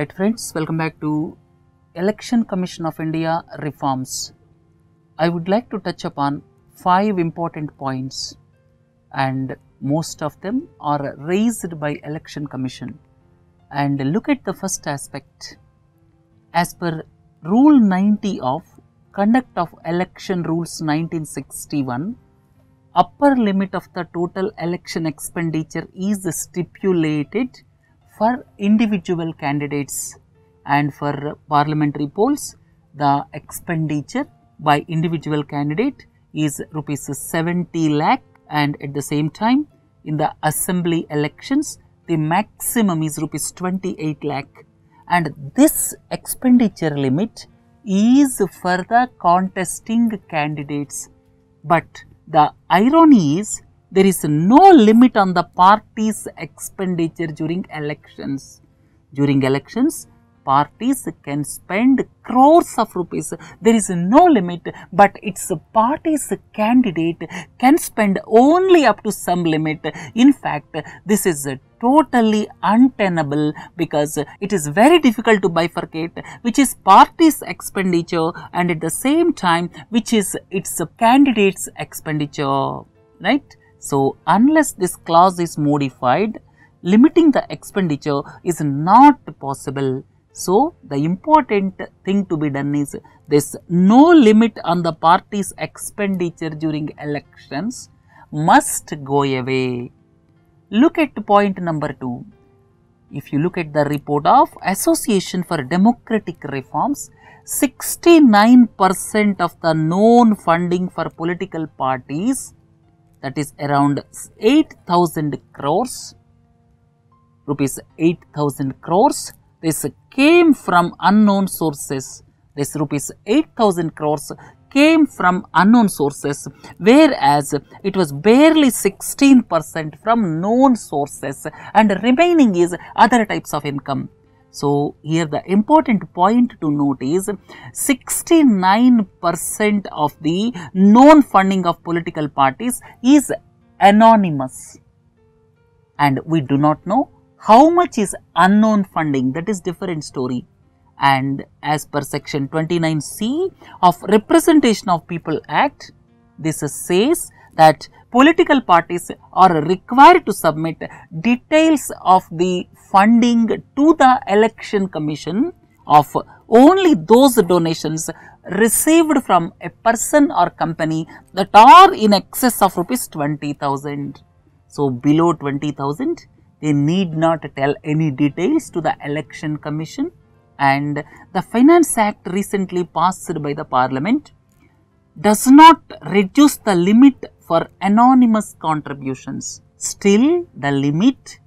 Right friends, welcome back to Election Commission of India reforms. I would like to touch upon 5 important points, and most of them are raised by Election Commission. And look at the first aspect. As per Rule 90 of Conduct of Election Rules 1961, upper limit of the total election expenditure is stipulated for individual candidates, and for parliamentary polls the expenditure by individual candidate is rupees 70 lakh, and at the same time in the assembly elections the maximum is rupees 28 lakh. And this expenditure limit is for the contesting candidates. But the irony is there is no limit on the party's expenditure during elections. During elections, parties can spend crores of rupees. There is no limit, but its party's candidate can spend only up to some limit. In fact, this is totally untenable because it is very difficult to bifurcate which is party's expenditure and at the same time which is its candidate's expenditure, right? So, unless this clause is modified, limiting the expenditure is not possible. So, the important thing to be done is this no limit on the party's expenditure during elections must go away. Look at point number 2. If you look at the report of Association for Democratic Reforms, 69% of the known funding for political parties, that is around 8,000 crores, rupees 8,000 crores, this came from unknown sources. This rupees 8,000 crores came from unknown sources, whereas it was barely 16% from known sources and remaining is other types of income. So, here the important point to note is 69% of the known funding of political parties is anonymous, and we do not know how much is unknown funding, that is different story. And as per section 29C of Representation of People Act, this says that political parties are required to submit details of the funding to the Election Commission of only those donations received from a person or company that are in excess of rupees 20,000. So, below 20,000, they need not tell any details to the Election Commission. And the Finance Act recently passed by the Parliament does not reduce the limit for anonymous contributions. Still, the limit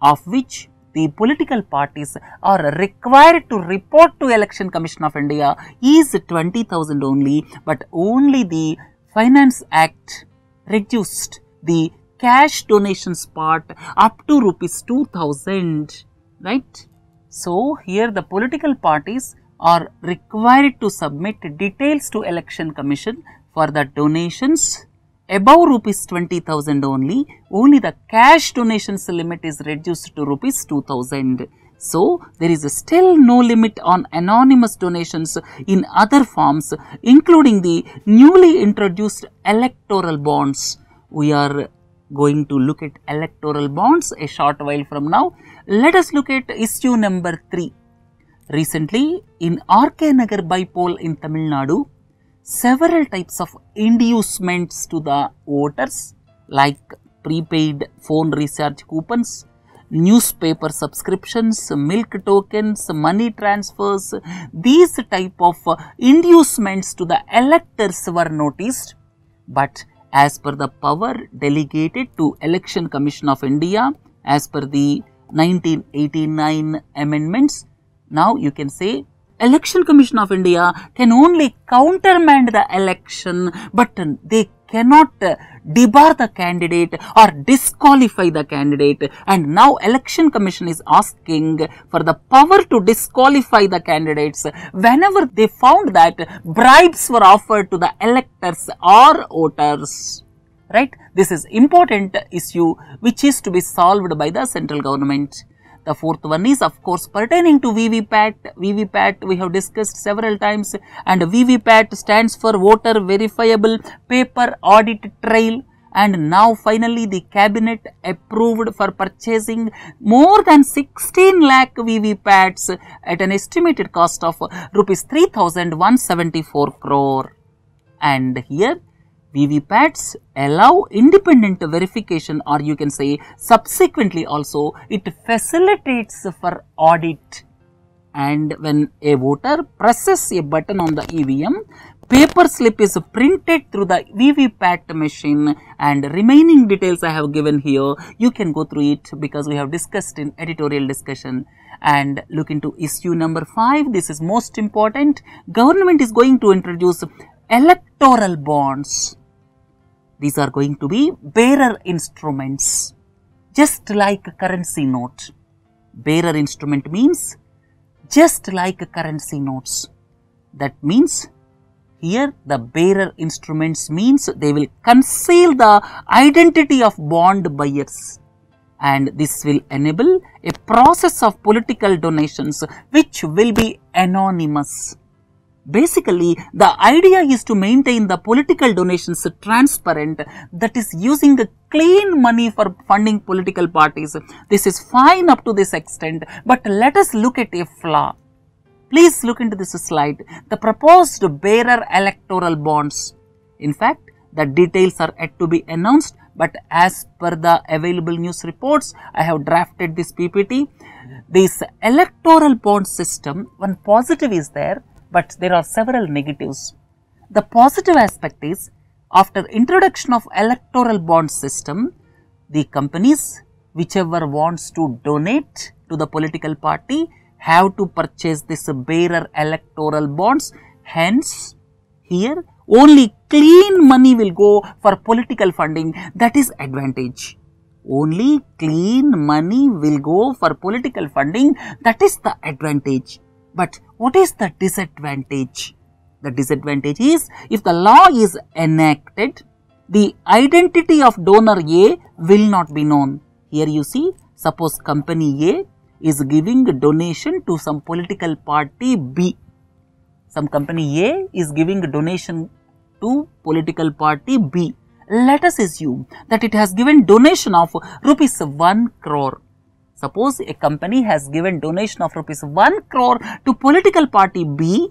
of which the political parties are required to report to Election Commission of India is 20,000 only, but only the Finance Act reduced the cash donations part up to rupees 2,000, right? So, here the political parties are required to submit details to Election Commission for the donations above rupees 20,000 only. Only the cash donations limit is reduced to rupees 2,000. So, there is still no limit on anonymous donations in other forms, including the newly introduced electoral bonds. We are going to look at electoral bonds a short while from now. Let us look at issue number 3. Recently, in RK Nagar Bypoll in Tamil Nadu, several types of inducements to the voters like prepaid phone recharge coupons, newspaper subscriptions, milk tokens, money transfers, these type of inducements to the electors were noticed. But as per the power delegated to Election Commission of India, as per the 1989 amendments, now you can say Election Commission of India can only countermand the election, but they cannot debar the candidate or disqualify the candidate. And now Election Commission is asking for the power to disqualify the candidates whenever they found that bribes were offered to the electors or voters, right? This is important issue which is to be solved by the central government. The fourth one is, of course, pertaining to VVPAT we have discussed several times, and VVPAT stands for Voter Verifiable Paper Audit Trail. And now finally the cabinet approved for purchasing more than 16 lakh VVPATs at an estimated cost of rupees 3,174 crore. And here VVPATs allow independent verification, or you can say subsequently also it facilitates for audit. And when a voter presses a button on the EVM, paper slip is printed through the VVPAT machine, and remaining details I have given here. You can go through it because we have discussed in editorial discussion. And look into issue number 5. This is most important. Government is going to introduce electoral bonds. These are going to be bearer instruments, just like a currency note. Bearer instrument means just like a currency notes. That means here the bearer instruments means they will conceal the identity of bond buyers, and this will enable a process of political donations which will be anonymous. Basically, the idea is to maintain the political donations transparent, that is using the clean money for funding political parties. This is fine up to this extent, but let us look at a flaw. Please look into this slide, the proposed bearer electoral bonds. In fact, the details are yet to be announced, but as per the available news reports, I have drafted this PPT. This electoral bond system, one positive is there, but there are several negatives. The positive aspect is, after introduction of electoral bond system, the companies whichever wants to donate to the political party have to purchase this bearer electoral bonds. Hence, here only clean money will go for political funding. That is advantage. Only clean money will go for political funding. That is the advantage. But what is the disadvantage? The disadvantage is, if the law is enacted, the identity of donor A will not be known. Here you see, suppose company A is giving a donation to some political party B. Some company A is giving a donation to political party B. Let us assume that it has given donation of rupees 1 crore. Suppose a company has given donation of rupees 1 crore to political party B,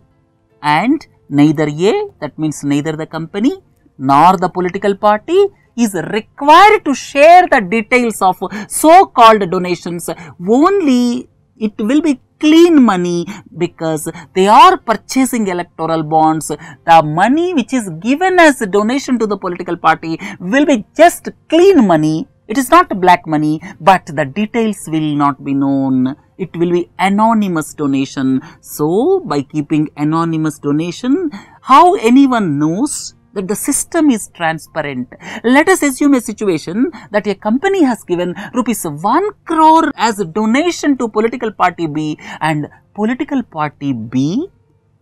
and neither A, that means neither the company nor the political party, is required to share the details of so-called donations. Only it will be clean money, because they are purchasing electoral bonds. The money which is given as a donation to the political party will be just clean money. It is not black money, but the details will not be known. It will be anonymous donation. So, by keeping anonymous donation, how anyone knows that the system is transparent? Let us assume a situation that a company has given rupees 1 crore as a donation to political party B, and political party B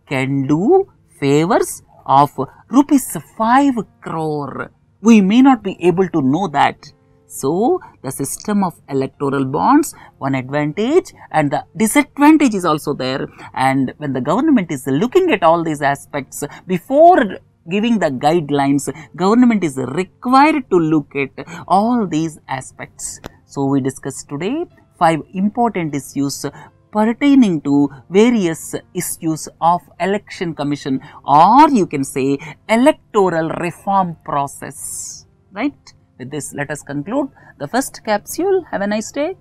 can do favors of rupees 5 crore. We may not be able to know that. So, the system of electoral bonds, one advantage, and the disadvantage is also there. And when the government is looking at all these aspects, before giving the guidelines, government is required to look at all these aspects. So, we discussed today 5 important issues pertaining to various issues of Election Commission, or you can say electoral reform process, right? With this, let us conclude the first capsule. Have a nice day.